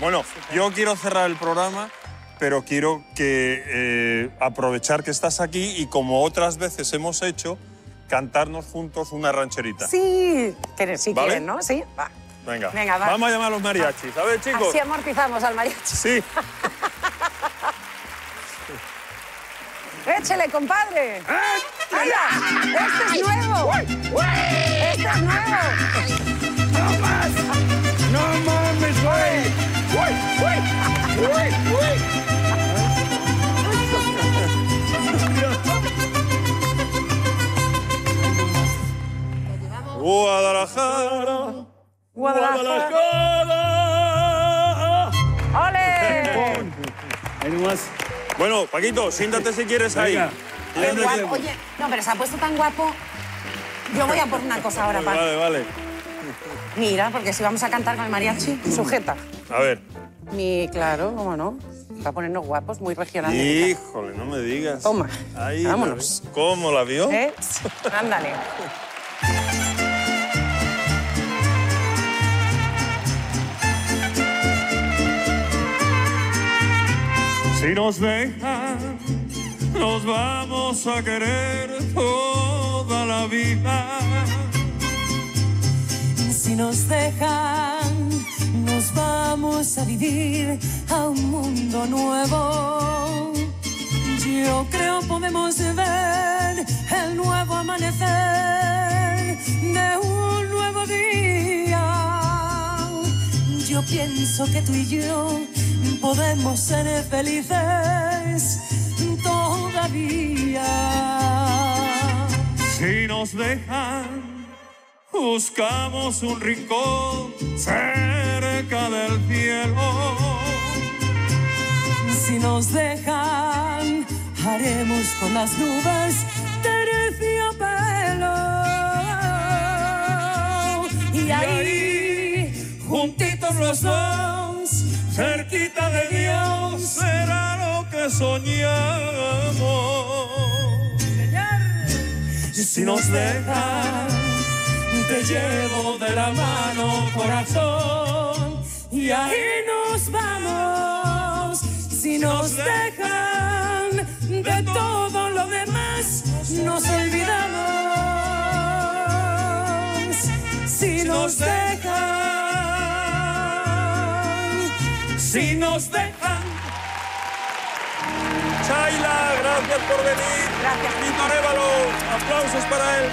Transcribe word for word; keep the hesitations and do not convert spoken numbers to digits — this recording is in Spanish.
Bueno, yo quiero cerrar el programa, pero quiero que eh, aprovechar que estás aquí y, como otras veces hemos hecho, cantarnos juntos una rancherita. Sí, que si ¿vale? quieres, ¿no? Sí, va. Venga, Venga va. Vamos a llamar a los mariachis. A ver, chicos. Así amortizamos al mariachi. Sí. ¡Échele, compadre! ¡Mira! ¡Este es nuevo! ¡Este es nuevo! ¡No más! ¡No mames, güey! ¡Uy, uy! ¡Uy, uy! Guadalajara. Guadalajara. ¡Ole! ¡Más! Bueno, Paquito, siéntate si quieres ahí. Guapo, oye, no, pero se ha puesto tan guapo. Yo voy a por una cosa ahora, Paco. Vale, vale. Mira, porque si vamos a cantar con el mariachi, sujeta. A ver. Mi, claro, cómo no. Va a ponernos guapos, muy regionales. Híjole, no me digas. Toma, ahí, vámonos. ¿Cómo la vio? ¿Eh? Ándale. Si nos dejan, nos vamos a querer toda la vida. Si nos dejan, nos vamos a vivir a un mundo nuevo. Yo creo podemos ver el nuevo amanecer de un nuevo día. Yo pienso que tú y yo podemos ser felices todavía. Si nos dejan, buscamos un rincón cerca del cielo. Si nos dejan, haremos con las nubes terciopelo. Y ahí, juntitos los dos, cerquita de Dios, será lo que soñamos. Señor. Si nos dejan, te llevo de la mano, corazón, y ahí nos vamos. Si nos dejan, de todo lo demás nos olvidamos. Si nos dejan, si nos dejan. Shaila, gracias por venir. Gracias. Camilo Arévalo, aplausos para él.